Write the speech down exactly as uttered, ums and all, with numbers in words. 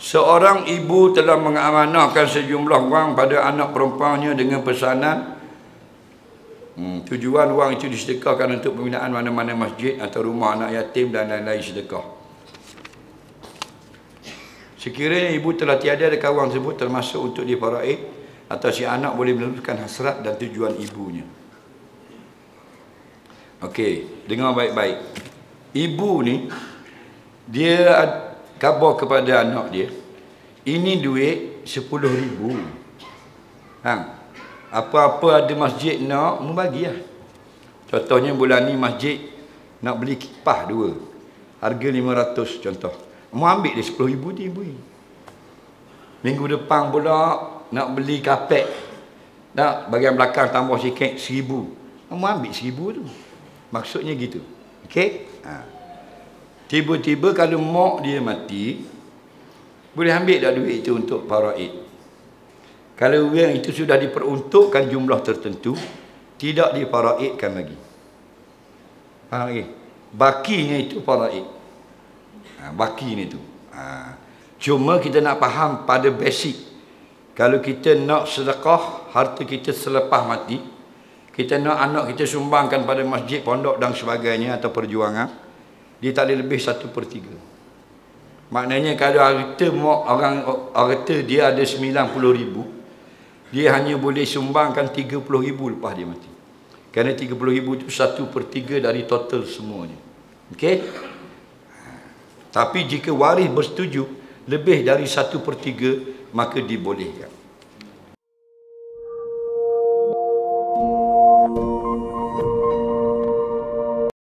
Seorang ibu telah mengamanahkan sejumlah wang pada anak perempuannya dengan pesanan hmm, tujuan wang itu disedekahkan untuk pembinaan mana-mana masjid atau rumah anak yatim dan lain-lain sedekah. Sekiranya ibu telah tiada dekat wang tersebut termasuk untuk difaraid atau si anak boleh meneruskan hasrat dan tujuan ibunya. Okey, dengar baik-baik. Ibu ni dia khabar kepada anak dia, ini duit sepuluh ribu. Ha. Apa-apa ada masjid nak, mu bagilah. Contohnya bulan ni masjid nak beli kipas dua. Harga lima ratus contoh. Mu ambil dia sepuluh ribu tu ibu. Minggu depan pula nak beli kapet. Nak bahagian belakang tambah sikit seribu. Mu ambil seribu tu. Maksudnya gitu. Okey? Ha. Tiba-tiba kalau mak dia mati, boleh ambil dah duit itu untuk faraid. Kalau yang itu sudah diperuntukkan jumlah tertentu, tidak difaraidkan lagi. Faham lagi? Bakinya itu faraid. Ha, baki ni tu ha. Cuma kita nak faham pada basic. Kalau kita nak sedekah harta kita selepas mati, kita nak anak kita sumbangkan pada masjid, pondok dan sebagainya atau perjuangan, dia tak boleh lebih satu per tiga. Maknanya kalau harta orang, harta dia ada sembilan puluh ribu, dia hanya boleh sumbangkan tiga puluh ribu lepas dia mati. Kerana tiga puluh ribu tu satu per tiga dari total semuanya. Okey? Tapi jika waris bersetuju lebih dari satu per tiga, maka dibolehkan.